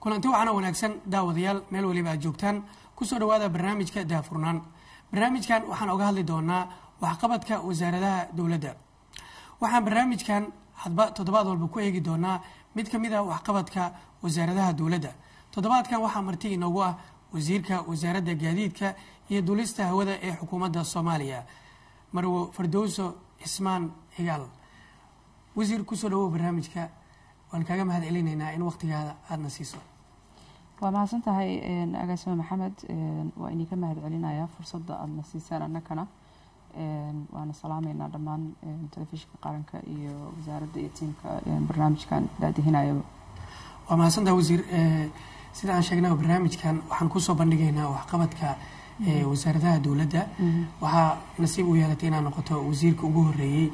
kulanti waxaana wanaagsan daawadayaal meel waliba joogtaan ku soo dhawaada barnaamijka daafurnaan barnaamijkan waxaan uga hadli doonaa waxqabadka wasaaradaha dawladda waxaan barnaamijkan hadba toddobaad walba ku eegi doonaa mid ka mid ah waxqabadka wasaaradaha dawladda toddobaadkan waxa marti inoogu ah wasiirka wasaaradda gaadiidka iyo duulista hawada ee xukuumadda Soomaaliya marwo Fardowso Ismaan Higaal wasiir ku soo dhawo barnaamijka وأنا كذا ما هذا إلينا هنا إن وقت هذا نسيسه. وما صنته هاي إن أجسم محمد وإني كم هذا إلينا يا فرصة النسيسة لأن كنا وأنا سلامي إن رمان تلفيش قارن ك وزارة يتم كبرنامج كان دادي هنا يبو. وما صنته وزير سيد عن شجنا وبرنامج كان وحنقصه بندقه هنا وحقبت ك وزارة دولة وها نسيب ويالتينا نقطة وزير كوجه ري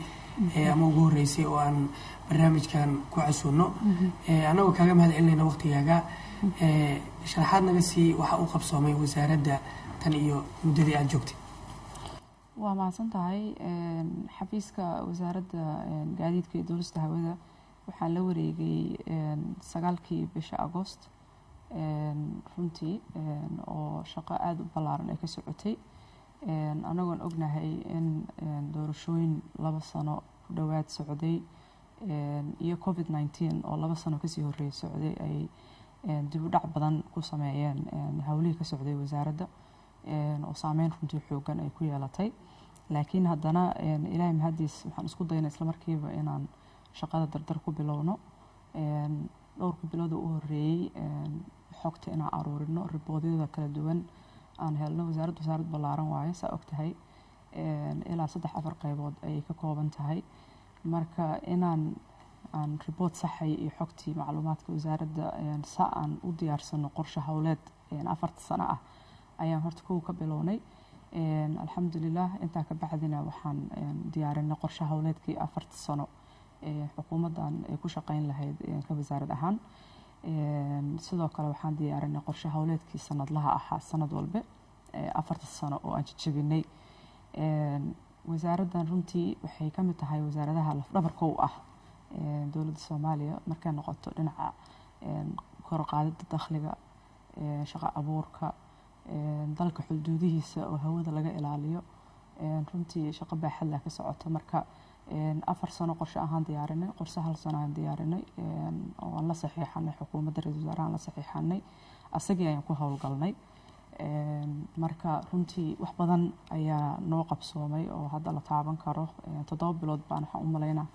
أما وجه رئيسي وأن برنامج كان كوعسونه أنا وكلام هذا إلنا وقت يجا شرحنا بس وحقوق بصمي وزارة تنقيه مدري أجوكتي وما صنتهاي حفيز كوزارة قاعدين كيدرس تهوذا وحلوري جي سجلكي بش أغسطس رمتي أو شقائد بلارن كسرتي أنا قن أجنهاي إن دورشوين لبصنا دوات سعودي iyo COVID-19 oo laba sano ka sii horeeyay Soomaaliya ay dib u dhac badan ku sameeyeen hawlihii ka socday wasaaradda oo saameyn runtii xoogan ay ku yeelatay laakiin haddana Ilaahay mahadis waxaan isku daynaa isla markiiba inaan shaqada dardar ku bilowno dhowrka bilood oo horeeyay xogta inaan aruurino riboodada kala duwan aan helno wasaaradda balaaran waaye sa ogtahay ilaa 3-4 qaybood ay ka kooban tahay marka inaan aan report saxay iyo xogtii macluumaadka wasaaradda sa aan u diyaarsano qorshe hawleed 4 sano ah ayaan horta ka bilownay alxamdulillah inta ka baxdina waxaan diyaarinay qorshe hawleedkii 4 sano ee xukuumadan ay ku shaqayn lahayd ka wasaarad ahaan sidoo kale waxaan diyaarinay qorshe hawleedkii sanadlaha ahaa sanad walba 4 sano oo aan jijibinay wasaaraddan runtii waxay ka mid tahay wasaaradaha lafdhabarka u ah dawladda Soomaaliya marka noqoto dhinaca kor u qaadida dakhliga shaqo abuurka dalka xuduudihiisa oo hawada laga ilaaliyo runtii shaqo baaxad la ka socoto marka 4 sano qorshe ahaan diyaarinay qorshe 1 sano ahaan diyaarinay oo la saxiixanay xukuumadda ra'iisul wasaaraha la saxiixanay asagii ayaan ku hawlgalnay marka runtii wax badan ayaa noo qabsoomay oo hadda la taaban karo 7 bilood baan waxaan u maleynaa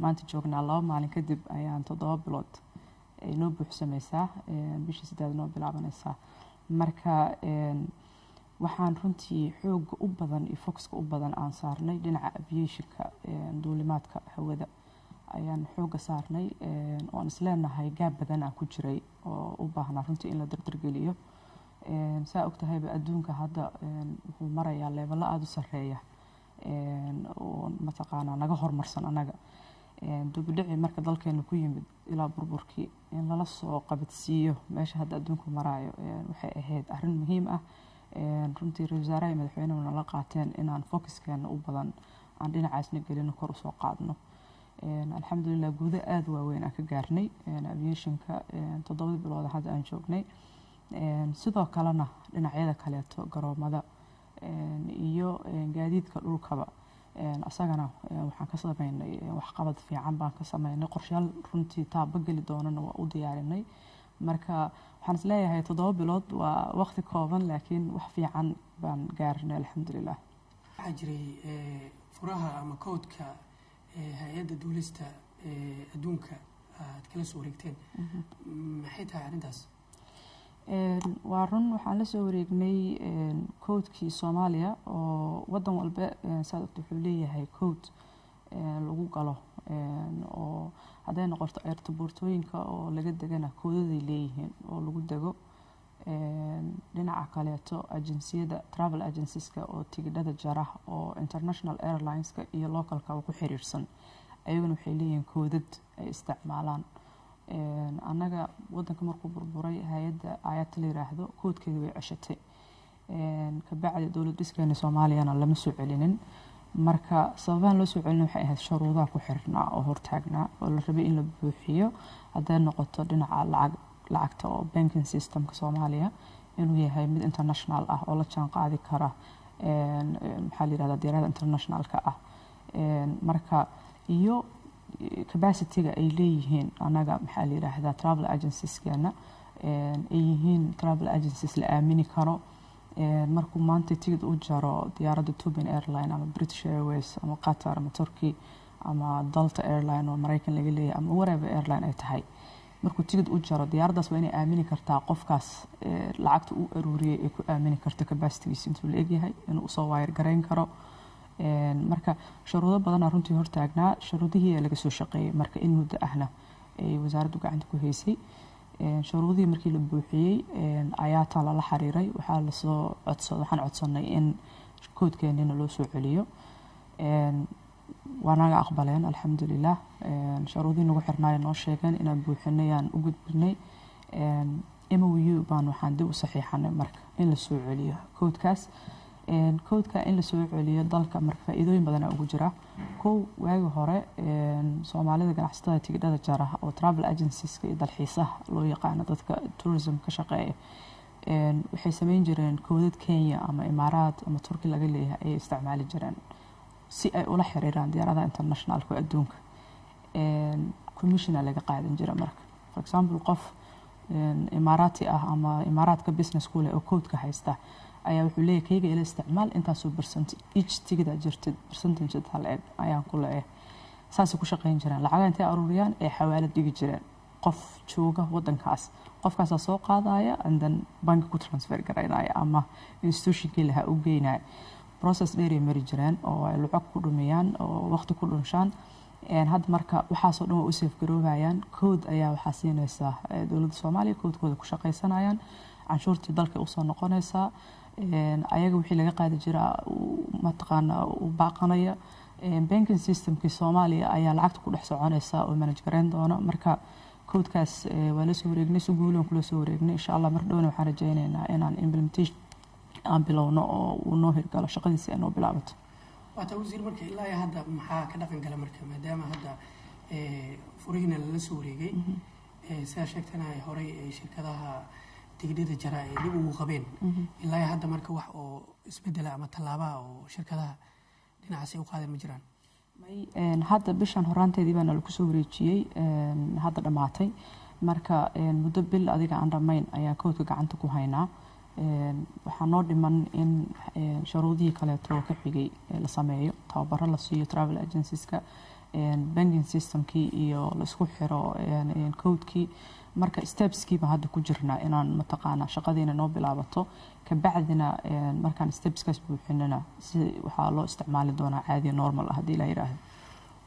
maanta joognaa 2 maalin kadib ayaan 7 bilood ay noo buuxsamaysaa bishii 8 noo bilaabanaysaa marka waxaan runtii xoog u badan iyo fokuska u badan aan saarnay dhinaca aviationka duulimaadka hawada ayaan xoog saarnay oo aan isleenahay gaab badan aan ku jiray oo u baahnaa runtii in la dardargeliyo saa ogtahay adduunka hadda wuxuu marayaa level aad u sareeya oo ma taqaana naga hormarsan anaga dubdhici marka dalkeena ku yimid ila burburkii in la soo qabadsiyo meesha hadda adduunku maraayo waxay ahayd arrin muhiim ah runtii wasaaraha madaxweynaha la qaateen in aan focuskeenna u badan aan dhinacaasna gelino kor u soo qaadno alxamdulillah guudo aad waaweyn aan ka gaarnay aviationka 7 bilood hadda aan joognay sidoo kalena dhinacyada kaleeto garoomada iyo gaadiidka dhulkaba asagana waxaan ka sameeynay waxqabad fiican baan ka sameeynay qorshayaal runtii taaba geli doonana waa u diyaarinay marka waxaan isleeyahay 7 bilood waa waqti kooban laakiin wax fiican baan gaarnay alxamdulillah waxaa jiray furaha ama koodka hay'adda duulista adduunka aad kala soo wareegteen maxay tahay arrintaas وعرن وحنا لسه ورجني كود كي سوماليا ووضع والباء صادق تحوليه هاي كود لوجوك له وهذا نقرت ارتبورتوين كا ولجد جنا كود ذيليهن ولجد جو لنا عقليته أجنسية دا travel agencies كا وتجدد الجراح أو international airlines كا إيه local كا وكحيرسن أيون وحيليهن كودد استعمالان anaga wadanka markuu burburay hay'adda ayadta la yiraahdo koodkeedu way cashatay ka bacdi dawladda iskeena Soomaaliyaana lama soo celinin marka sababan loo soo celin waxay ahayd shuruudaha ku xirnaa oo hortaagnaa oo la rabay in la buuxiyo haday noqoto dhinaca lacag lacagta oo banking systemka Soomaaliya inuu yahay mid international ah oo la jaan qaadi kara maxaa la yiraahdaa diirada internationalka ah marka iyo capacityga ay leeyihiin anaga maxaa la yiraahdaa travel agencieska ay yihiin travel agencies la aamini karo markuu maanta tigid u jaro diyaaradda Ethiopian Airlines ama British Airways ama Qatar ama Turkey ama Delta Airlines oo Mareykan laga leeyahay ama whatever airline ay tahay markuu tigid u jaro diyaaraddaas waa inay aamini kartaa qofkaas lacagta uu aruuriyay ee ku aamini karta capacitygiisa intuu la eg yahay inuu soo wayr garayn karo marka shuruudo badan oo runtii hortaagnaa shuruudihii laga soo shaqeeyay marka in muddo ahna ay wasaaraddu gacanta ku haysay shuruudii markii la buuxiyay ayaa tala la xariiray waxa la soo codsaday waxaan codsanay in koodkeena loo soo celiyo waana aqbaleen alxamdulillaah shuruudii nagu xirnaay noo sheegeen in aan buuxinayaan u gudbinay MOU baan waxaan dib u saxiixnay marka in la soo celiyo koodkaas koodka in la soo celiyo dalka marka faa'iidooyin badan ugu jira koow waaga hore Soomaalida ganacsatada tigidhada jara oo travel agencies iyo dalxiisaha loo yaqaan dadka tourism ka shaqeeya waxay sameyn jireen koodad Kenya ama Imaaraad ama Turki laga leeyahay ay isticmaali jireen si ay ula xiriiraan diyaaradaha internationalka adduunka commissioner laga qaadan jira marka for example qof Imaaraati ah ama Imaaraadka business school ee koodka haysta ayaa wuxuu leeyahay kayga ila isticmaal intaasoo percent each tigida jirtid percentage hal eeg ayaan ku leeyahay saas ku shaqeyn jiraan lacagaha intay aruuriyaan ee xawaalad dhigi jireen qof jooga wadankaas qofkaas soo qaadaya and then bank ku transfer garaynaya ama institutionkii laha u geynaya process dheer ay mari jireen oo ay lacag ku dhumiyaan oo waqti ku dhunshaan had marka waxaasoo dhan u safe garoobayaan code ayaa waxaa siinaysa dowladda Soomaaliya codekooda ku shaqeysanayaan canshuurtii dalka u soo noqonaysa ayaga wixii laga qaadi jira mataqaana u baaqanaya banking systemka Soomaaliya ayaa lacagta ku dhex soconaysa oo manage garan doona marka koodkaas waa la soo wareegnay si guul ah kula soo wareegnay insha Allah mar dhowna waxaan rajaynaynaa inaan implementation aan bilowno oo uu noo hirgalo shaqadiisa inuu bilaabato waxa wasiir markii ilaa hadda maxaa ka dhaqan gala marka maadaama hadda furigna la soo wareegay saa sheegtana hore ay shirkadaha tigidhada jara ay dib ugu qabeen ilaa hadda marka wax oo isbedel ama talaaba oo shirkadaha dhinacaas ay u qaadeen ma jiraan may hadda bishan horaanteedii baan lagu soo wareejiyay hadda dhamaatay marka muddo bil adiga aan dhamayn ayaa koodka gacanta ku haynaa waxaa noo dhiman in shuruudihii kaleeto ka xigay la sameeyo tababaro la siiyo travel agencieska banking systemkii iyo la isku xiro koodkii marka steps-kii ba hadda ku jirnaa inaan mataqaana shaqadeena noo bilaabato ka bacdina markaan steps-kaas buuxinana si waxa loo isticmaali doonaa caadi normal ah hadii la yiraahdo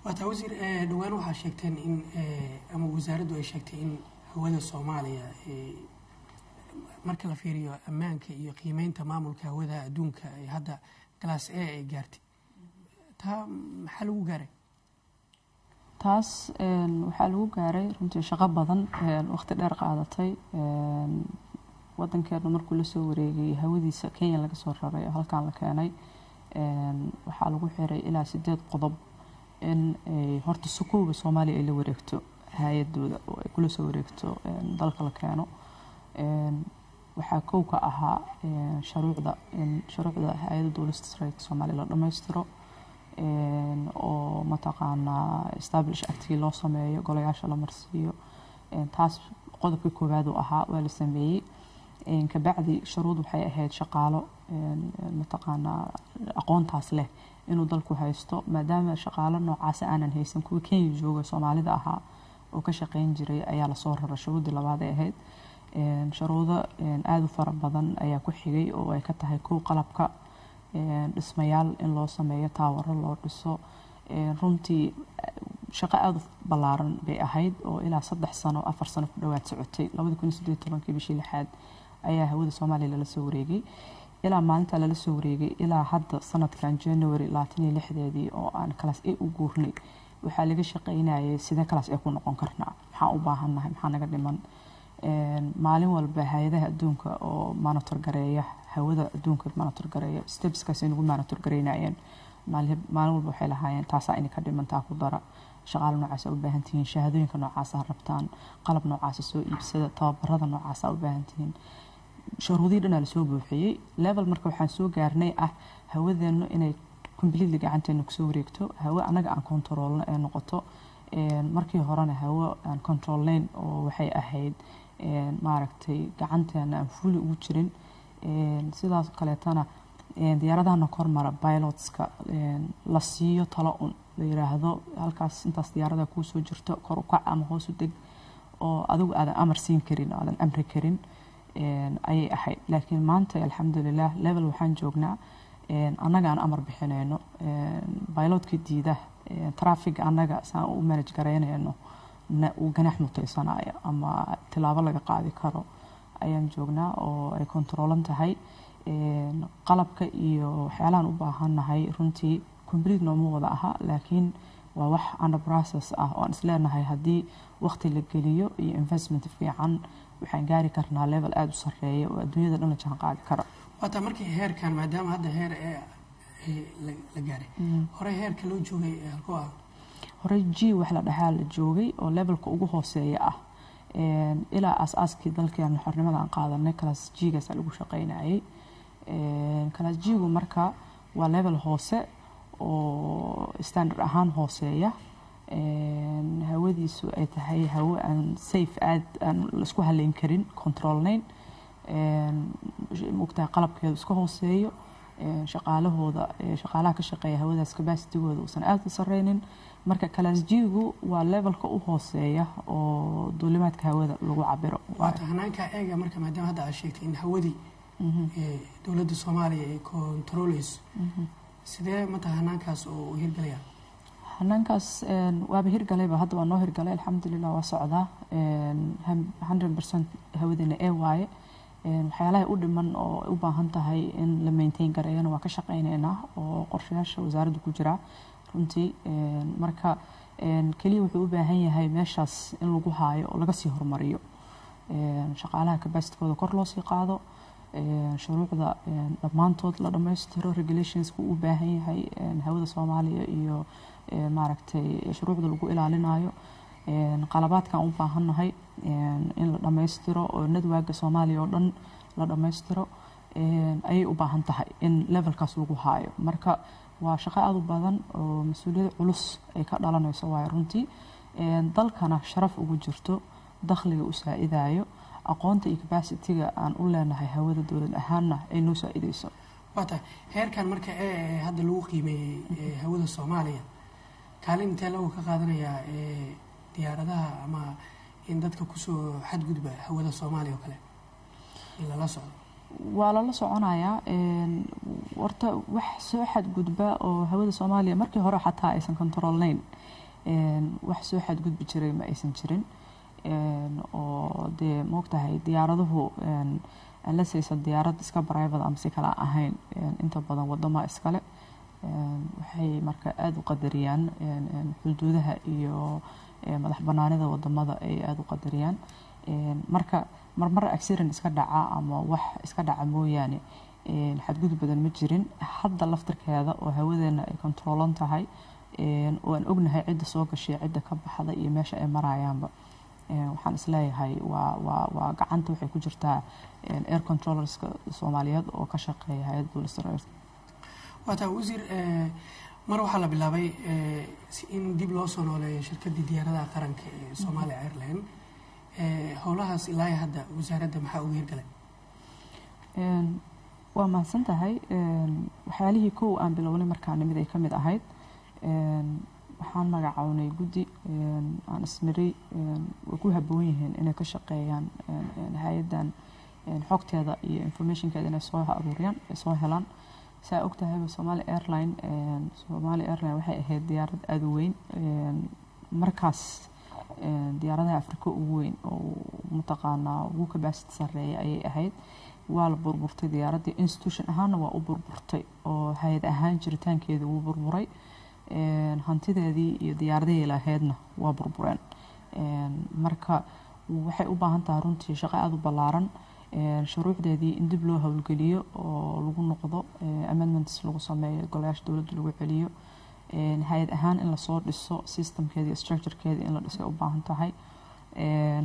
waxa wasiir dhawaan waxa sheegteen in ama wasaaraddu ay sheegtay in hawada Soomaaliya marka la fiiriyo ammaanka iyo qiimeynta maamulka hawada adduunka ay hadda class A ay gaartay taa maxaa lagu gaaray taas waxa lagu gaaray runtii shaqo badan waqti dheer qaadatay wadankeena markuu la soo wareegay hawadiisa Kenya laga soo raray halkaan la keenay waxa lagu xiray ilaa 8 qodob in horta sukuuga Soomaaliya ay la wareegto hay'adooda oo ay kula soo wareegto dalka la keeno waxa koow ka ahaa shuruucda hay'adda dowladda sare ee Soomaaliya la dhameystiro oo mataqaana establish acti loo sameeyo golayaasha la marsiyo taas qodobka koowaad uu ahaa waa la sameeyay ka bacdi shuruud waxay ahayd shaqaalo mataqaana aqoontaas leh inuu dalku haysto maadaama shaqaalo noocaas aanan haysan kuwa Kenya jooga Soomaalida ahaa oo ka shaqeyn jiray ayaa la soo raray shuruudii labaad ee ahayd shuruudo aad u fara badan ayaa ku xigay oo ay ka tahay kuwa qalabka dhismayaal in loo sameeyo taawaro loo dhiso runtii shaqo aad balaaran bay ahayd oo ilaa 3 sano 4 sano ku dhawaad socotay 2018 bishii lixaad ayaa hawada Soomaaliya la soo wareegay ilaa maalinta la soo wareegay ilaa hadda sanadkan January 26 oo aan class A u guurnay waxa laga shaqeynayay sida class A ku noqon karnaa maxaa u baahannahay maxaa naga dhiman maalin walba hay'adaha adduunka oo monitor gareeya hawada adduunka monitor gareeya steps ka seen ugu monitor gareynayeen maalin walba waxay lahaayeen taas ay ka dhiman taa ku dara shaqaal noocaas u baahan tahay shahaadooyinka noocaas ah rabtaan qalab noocaas soo iibsada tababarada noocaas u baahan tahay shuruudina la soo buuxiyay level marka waxaan soo gaarnay ah hawadeenu inay completely gacanteena ku soo wareegto hawa anaga aan controlna ay noqoto markii horena hawa aan control lane oo waxay ahayd maaragtay gacanteena aan fuul ugu jirin sidaas kale tana diyaaradaha kormara pilotska la siiyo talo un la yiraahdo halkaas intaas diyaarada ku soo jirto kor u kac ama hoos u deg oo adigu aadan amar siin karin aadan amri karin ayay ahayd laakiin maanta alxamdulillah level waxaan joognaa anaga aan amar bixinayno pilotka diida traffic anaga saan u manage garaynayno oo ganax mutaysanaya ama tilaabo laga qaadi karo ayaan joognaa oo ay controlan tahay qalabka iyo waxyaalaan u baahanahay runtii complete noo wada aha laakiin waa wax under process ah oo aan isleenahay hadii waqti la geliyo iyo investment fiican waxaan gaari karnaa level aad u sareeya oo adduunyada dhan la jaan qaadi karo waata markii heerkan maadaama hadda heer la gaaray hore heerka loo joogay halkoo ah hore G wax la dhaxaa la joogay oo levelka ugu hooseeya ah ilaa askii dalkeenna xornimada aan qaadanay class G gaas lagu shaqeynayay class G gu marka waa level hoose oo standard ahaan hooseeya hawadiisu ay tahay hawo aan safe aad aan isku haleyn karin controlnayn muqtaa qalabkeedu isku hooseeyo shaqaalahooda shaqaalaha ka shaqeeya hawadaas capacity-gooda uusan aad u sarreynin marka class G gu waa levelka u hooseeya oo duulimaadka hawada lagu cabiro waxa hanaanka eega marka maadaama hadda aad sheegtay in hawadii dawladda Soomaaliya ay controlayso sidee mata hanaankaas oo hirgalaya hanaankaas waaba hirgalayba hadda waa noo hirgalay alxamdulillah waa socdaa 100% hawadina ee waaye waxyaalaha u dhiman oo u baahan tahay in la maintain gareeyana waa ka shaqeynaynaa oo qorshayaasha wasaaraddu ku jira runtii marka kaliya wuxuu u baahan yahay meeshaas in lagu haayo oo laga sii horumariyo shaqaalaha capacity-kooda kor loo sii qaado shuruucda dhammaantood la dhammaystiro regulations-ku u baahan yahay hawada Soomaaliya iyo maaragtay shuruucda lagu ilaalinayo qalabaadkan u baahannahay in la dhammaystiro oo nadwaaga Soomaaliya oo dhan la dhammaystiro ayay u baahan tahay in levelkaas lagu haayo marka waa shaqo aad u badan oo mas'uuliyad culus ay ka dhalanayso waa runtii dalkana sharaf ugu jirto dakhliga u saacidayo aqoonta iyo capacity-ga aan u leenahay hawada dawlad ahaanna ay noo saacidayso wataa heerkan marka hadda lagu qiimeeyay hawada Soomaaliya kaalinta lagu ka qaadanaya diyaaradaha ama in dadka ku soo xadgudba hawada Soomaaliya oo kale ila la socdo waa la soconayaa horta wax soo xadgudba oo hawada Soomaaliya markii hore xataa aysan control lane wax soo xadgudbi jiray ma aysan jirin oo de moogtahay diyaaraduhu aan la saysan diyaarad iska private ama si kala ahayn inta badan wadama iskale waxay marka aad u qadariyaan xuduudaha iyo madax banaanida wadamada ay aad u qadariyaan marka marmar accident iska dhaca ama wax iska dhaca mooyaane xadgudub badan ma jirin hadda laftirkeeda oo hawadeena ay controlan tahay oo aan ognahay cidda soo gashay cidda ka baxda iyo meesha ay marayaanba waxaan isleeyahay waa gacanta waxay ku jirtaa air controllerska Soomaaliyeed oo ka shaqeeya hay'adda dowladda sare wataa wasiir mar waxaa la bilaabay in dib loo soo nooleeyo shirkadda diyaaradaha qaranka ee Soomaaliya Airlines howlahaas ilaa hadda wasaaradda maxaa ugu hirgalay waa mahadsan tahay waxyaalihii kow aan bilownay markaanimada ay ka mid ahayd waxaan magacawnay guddi aan isniray way ku haboon yihiin inay ka shaqeeyaan hay'addan xogteeda iyo informationkeeda inay soo aruuriyaan soo helaan saa ogtahay Soomaaliya Airlines waxay ahayd diyaarad aad u weyn markaas diyaaradaha Afrika ugu weyn oo mutaqaana ugu capacity sareeya ayay ahayd waa la burburtay diyaaradii institution ahaana waa u burburtay oo hay'ad ahaan jiritaankeeda uu burburay hantideedii iyo diyaaradihii lahaydna waa burbureen marka waxay u baahan tahay runtii shaqo aad u ballaaran shuruucdeedii in dib loo hawlgeliyo oo lagu noqdo amendments lagu sameeyo golayaasha dowladda lagu celiyo هايد أهان إن لصور لسه سيستم كذي structure كذي إن لسه أباهن تهاي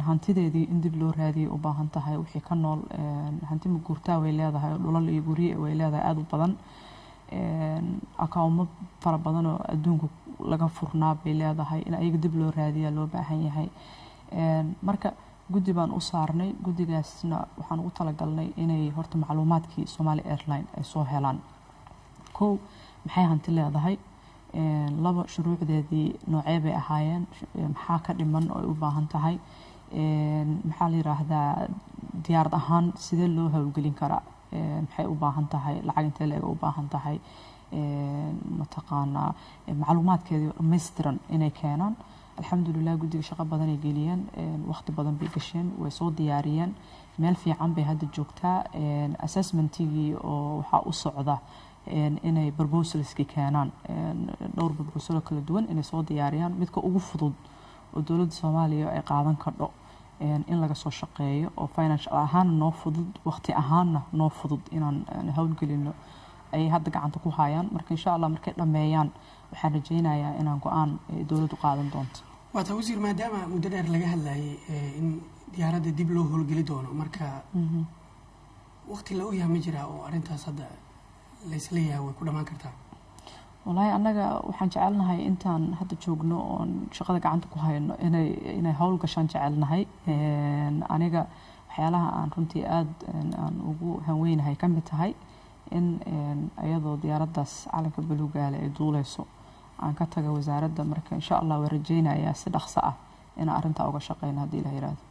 هانتي ذي إن دبلور هذه أباهن تهاي وحي كنال هانتي مقرتا ويلا ذا لولا اللي يجري ويلا ذا أدو بدن أكاوم فربنا أدونك لقى فرنا ويلا ذا هاي إن أيق دبلور هذه اللي أباهن هاي مركب guddi baan u saarnay guddigaasna waxaan ugu talagalnay inay horta macluumaadkii Somali Airlines ay soo helaan koow maxay hanti leedahay laba shuruucdeedii noocay bay ahaayeen maxaa ka dhiman oo u baahan tahay maxaa la yiraahdaa diyaarad ahaan sidee loo hawlgelin karaa maxay u baahan tahay lacag intee leeg u baahan tahay mataqaana macluumaadkeedii dhammaystiran inay keenaan الحمد لله قدي شقة بدن يجيلين وقت بدن بيكشين وصوت دياريا مال في عم بهذا الجوكتا أساس من تيجي وحاق الصعدة إنه بربوسلسكي كانان دور بربوسلة كل دون إنه صوت دياريا متك أوفضد الدولة الصومالية قاعدين كردو إن لقى صوت شقية وفينش أهان نوفضد وقت أهان نوفضد إن هون كلنا أي هاد قاعد تكو هايان مرك إن شاء الله مركت لمايان وحرجينا يا إن قان دولة قاعدين دونت وتوزير ما دام مدير لجها اللي إن ديارات دبلو هو الجليدون ومركا وقت اللي وياه مجرى وأنت صدق ليس ليها وكل ما كرتها والله أنا وحنجعلنا هاي إنتان هاد تشوجنو شغلك عندك وهاي إن هاولك عشان جعلنا هاي أنا جا حيالها عن رنتي أد عن وجو هوين هاي كم بتهاي إن أيضا ديارات دس على كبلو قال يدولي سو aan ka taga wasaaradda marka insha Allah way rajeynaya si dhaxso ah in arinta uga shaqeyn hadii la yiraahdo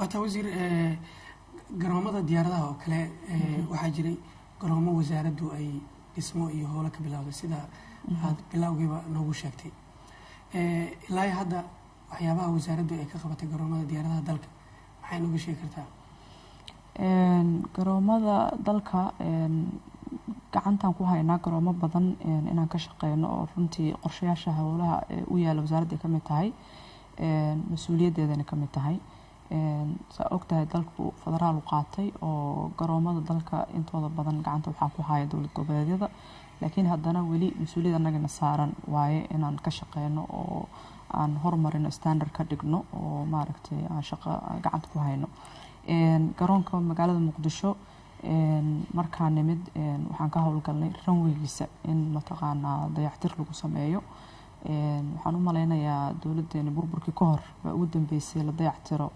waxa wasiir garoomada diyaaradaha oo kale waxa jiray garoomo wasaaraddu ay dhismo iyo howlo ka bilowday sida aad bilowgiiba noogu sheegtay ilaa hadda waxyaabaha wasaaraddu ay ka qabatay garoomada diyaaradaha dalka waxay noogu sheegi kartaa garoomada dalka gacantan ku haynaa garoomo badan inaan ka shaqeyno oo runtii qorshayaasha hawlaha u yaala wasaaradda ka mid tahay mas'uuliyaddeedana ka mid tahay saa ogtahay dalku federaal u qaatay oo garoomada dalka intooda badan gacanta waxaa ku haya dowlad goboleedyada laakiin haddana weli mas'uuliyad annagana saaran waaye inaan ka shaqeyno oo aan horumarino standard ka dhigno oo maaragtay aan shaqo gacanta ku hayno garoonka magaalada muqdisho markaan nimid waxaan ka hawlgalnay runwigiisa in mataqaana dayactir lagu sameeyo waxaan u maleynayaa dowladdeena burburkii ka hor baa ugu dambeysay la dayactiro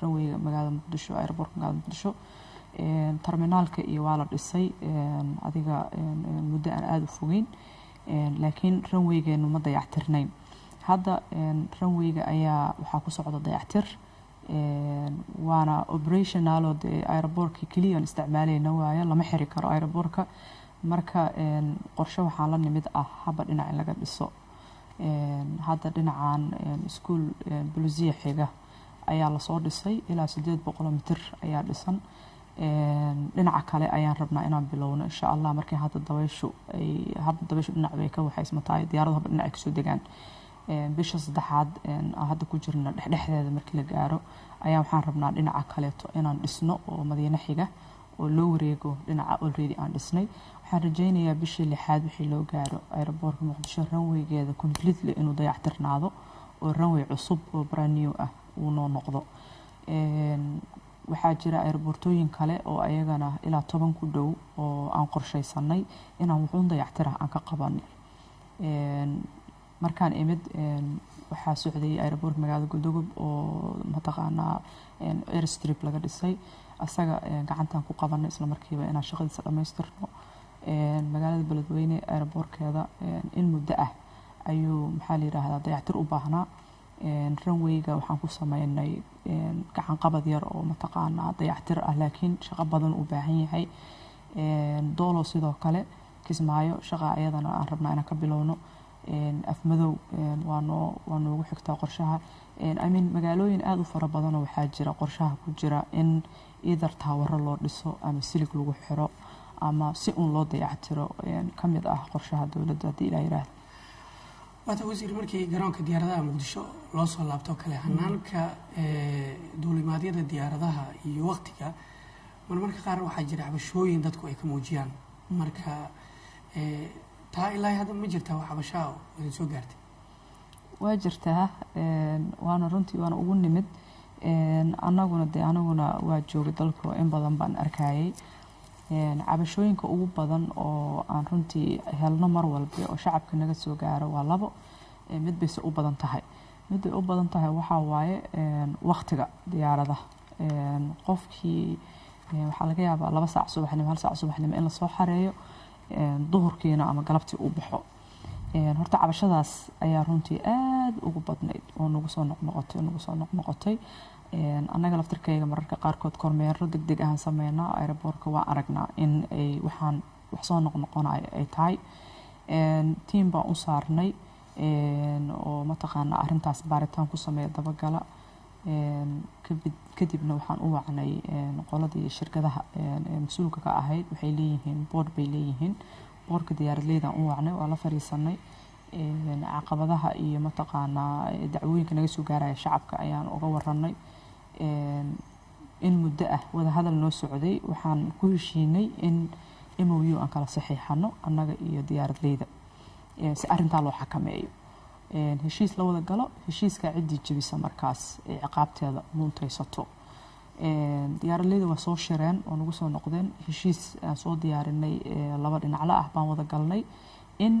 runwiga magaalada muqdisho airportka magaalada muqdisho terminaalka iyo waa la dhisay adiga muddo aan aada u fogeyn laakiin runwigeennu ma dayactirnayn hadda runwiga ayaa waxaa ku socda dayactir وانا operational دي airport كليا استعمالي نوايا لما حري كرو airport مركا قرشة وحالا نمد حبا دينا عن لغا بسو هادا دينا عن سكول بلوزية حيغا ايا لصور ديسي الى 600 متر ايا ديسان دينا عكالي ايا ربنا انا بلونا ان شاء الله مركا هادا دويشو اي هادا دويشو دينا عبيكا وحيس متاي ديارو هادا دينا عكسو ديغان bisha saddexaad hadda ku jirna dhexdhexdeeda markii la gaaro ayaa waxaan rabnaa dhinaca kaleeto inaan dhisno oo Madiina xiga oo loo wareego dhinaca already aan dhisnay waxaan rajeynayaa bishii lixaad wixii loo gaaro airportka Muqdisho runwaygeeda completely inuu dayactirnaado oo runway cusub oo brand new ah uu noo noqdo waxaa jira airportooyin kale oo ayagana ilaa 10 ku dhow oo aan qorsheysanay inaan wuxuu dayactiraha aan ka qabanay markaan imid waxaa socday airport magaalada Galgaduud oo mataqaana airstrip laga dhisay asaga gacantan ku qabanay isla markiiba inaan shaqadiisa dhameystirno magaalada beledweyne airportkeeda in muddo ah ayuu maxaa la yiraahdaa dayactir u baahnaa runwayga waxaan ku sameynay gacan qabad yar oo mataqaana dayactir ah laakiin shaqo badan u baahan yahay doolo sidoo kale kismaayo shaqa ayadana aan rabnaa inaan ka bilowno afmadow waa noogu xigtaa qorshaha amin magaalooyin aad u fara badan waxaa jira qorshaha ku jira in either taawaro loo dhiso ama silig lagu xiro ama si uun loo dayactiro ka mid ah qorshaha dowladda haddii ilaa yiraahdo waata wasiir markii garoonka diyaaradaha muqdisho loo soo laabto kale hanaanka duulimaadyada diyaaradaha iyo waqtiga marmarka qaar waxaa jira cabashooyin dadku ay ka muujiyaan marka تا إلى هذا ما جرتها وحبشاو إذا شو قرتي؟ واجرتها وأنا رنتي وأنا أقولني مد أنا قلنا ده أنا قلنا واجو بدلكوا إن بدن بان أركاي عبشوين كأوب بدن أو أنا رنتي هالنمر والبيع وشعب كنا جت شو قاره والله مد بس أوب بدن تهاي مد أوب بدن تهاي وحواي وقتها دي عرضه قفكي حلقة على الله بس عصوب إحنا هل عصوب إحنا ما إلا الصبح رأيه ظهر كينا أما قلبتي أوبحه هرتع عبشداس أيارونتي آد وقبضنايد ونقصان نقطي أنا قلبت ركيا مرة كقاركود كورمير دق أهان سمينا أيربورك وأرجنا إن أي وحان وحصان نقنا أي تاي تيم بأنصارني ومتقنا أرنتاس بارتان كوسمير دبقلا كدبنا وحان أوعنا نقولدي الشركة ذا مسؤولك كأهيد وحيليهن بور بيليهن بور كديار ليدا أوعنا وعلى فريسنا عقبة ذا هي متقعنا دعوين كنجسوا جاري شعب كأيان وغورنا إن مدة وذا هذا النوع السعودي وحان كل شيء إن إمويو أن كلا صحيحنا أننا ديار ليدا سأرن تعلو حكمي هشيس لو ذا قلا هشيس كعدي جبيس مركز عقابته هذا منطقته ديار اللي ذو صوشرين ونقصوا نقدين هشيس صوت ديار إني لبر إن على أحبان وذا قلني إن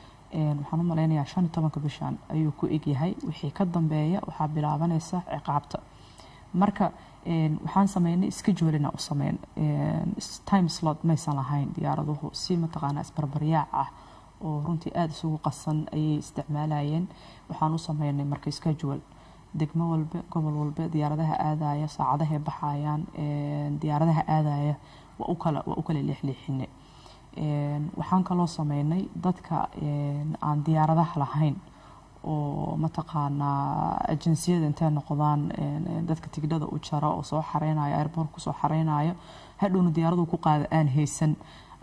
وحانو مليني عشان يطمك بشان أيو كو إيجي هاي وحي كدن بايا وحاب بلعبان يسا عقابتا مركا وحان سميني سكجولنا وسمين تايم سلوت ميسان لهاين ديارة دوهو سيما تغانا اسبربرياعة ورنتي آد سوق قصن أي استعمالين وحنو صمينا مركز كجول دقمة والباء قبل والباء دياردها آذاية صعدها بحايان دياردها آذاية وأكل اللحلحنة وحن كلو صمينا ضدك عن دياردها لهين ومتقعنا الجنسية انتهى نقضان ضدك تقدر وتشراء وصو حرينا إيربورك وصو حرينا هدون دياردو كقاد آن هيسن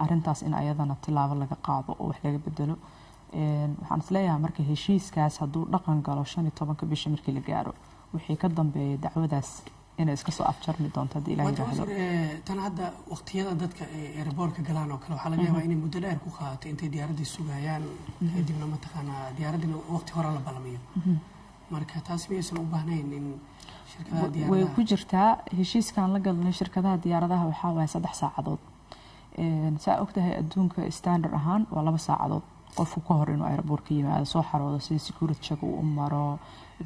أرنتاس إن أيضاً التلاعب اللي قاعدوا أو حلاقة بدلوا وحنسليها مركي هشيس كاس هدو رقم قالوا شاني طبعاً كبيش مركي اللي قاروا وحي كدم بدعوة داس إن إسكسوا أفتر مدون تدي إلى هيدا تنا هذا وقت يلا دتك إيربورك قلنا وكلوا حلاقة ما إني مدلع ركوخات أنت ديار دي السوقيان دي من متقنا ديار دي وقت هورا لبلمية مركي تاسمية سنو بهنين إن شركة ديار ويا كوجرتها هشيس كان لقى إن شركة ديار ده وحاول يصدح ساعدود ساعة أختها أدونك استاندر أهان والله بس عضو قف وكهر إنه أيربوركي مع صحر ولا سيد سكورت شكو أمرا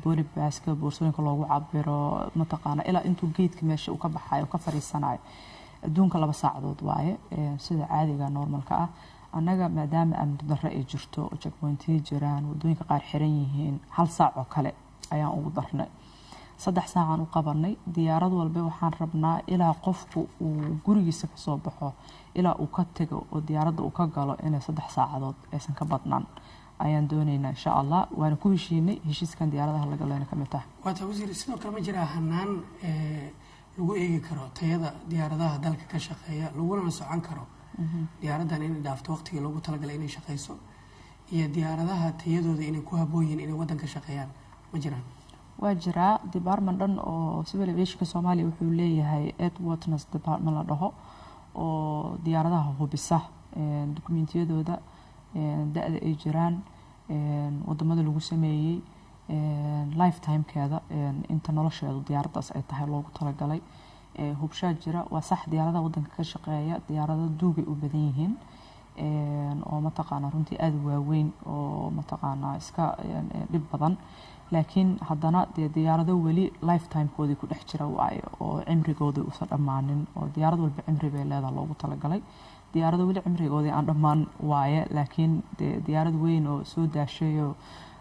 بوري باسك بورسون كله وعبرا متقانا إلا أنتو جيت كمش وكبحاي وكفر الصناعي أدونك الله بس عضو ضواي سيد عادي كان نورمال كأ أنا ما دام أم ضرئي جرتو وشك بنتي جيران ودونك قار حرينيهن هل ساعة كله أيام وضرنا صدح ساعة وقبرني ديارد والبيو حنربنا إلى قفك وجريس صبحه إلى وكتجو وديارد وكجلو إن صدح ساعة إسن كبطنان أيان دونينا إن شاء الله وأنا كل شيء هشيس كان ديارد هلا جلنا كمته. وتوزير السنة كم جرى هنان لو إيجي كرو تيدا دياردها دلك كشقية لو ولا مسوع عن كرو ديارد أنا دافت وقتي لو بطل جلنا شقيسو هي دياردها تيدو ذي إن كوها بوين إن ودن كشقيان مجران. واجرا ديبارمن دن أو سيفل إيفيشن الصومالي وحوليه هاي إدوارتنس ديبارمن لده أو ديارده هو بسه دوكيمنتيه ده ده الإجران وضمن اللي جسمي لايف تايم كذا أنت نلاش يا ديارده سأتحيل لو ترجع لي هو بشجرة وصح ديارده وضمن كشقية ديارده دوجي وبديهن أو متقعنا رنتي أدوين أو متقعنا إسكا لبضن لكن هادانا دياردو ولي لايف تايم كودي كود احجرا وعي او عمري قودي وصل امانين او دياردو عمري بيلا دا لوغو تلقلي دياردو ولي عمري قودي عن امان وعي لكن دياردو وين او سو داشيو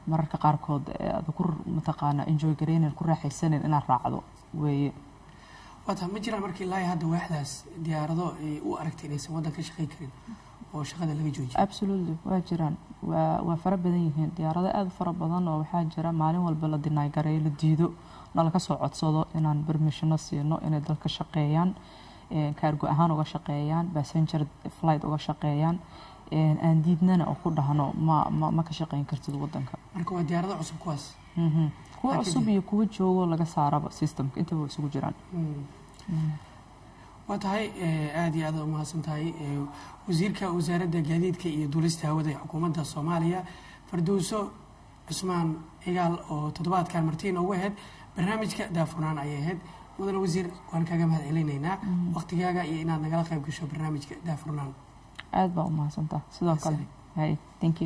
مراركا قاركود ذكر متقانا انجوي قرين الكراحي سنين انا راعدو وي واتا مجرى مركي لاي هادا واحداس دياردو او اركتينيس وادا كشخي كرين oo shaqada laga joojiyo absolutely waa jiraan waa fara badan yihiin diyaarado aad u fara badan oo waxa jira maalin walba la dinaay garay la diido nala ka soo codsado inaan permission siino inay dalka shaqeeyaan cargo ahaan uga shaqeeyaan passenger flight uga shaqeeyaan aan diidnana oo ku dhahno ma ka shaqeyn kartid wadanka marka waa diyaarado cusub kuwaas kuwa cusub iyo kuwa joogo laga saaraba systemka inta way isugu jiraan وأنتهي عادي هذا ما سنتهي وزيرك وزارة الجديد كي دولست هودا حكومة الصومالية فردوسو عثمان إيجال أو تطبيقات كان مرتين أو واحد برنامج كده فرنان أيهد مدر وزير وأنا كجمع إلينا هنا وقت جاء إينا نقال خيب كشوا برنامج كده فرنان عاد بقى ما سنتهي صدق قلبي هاي thank you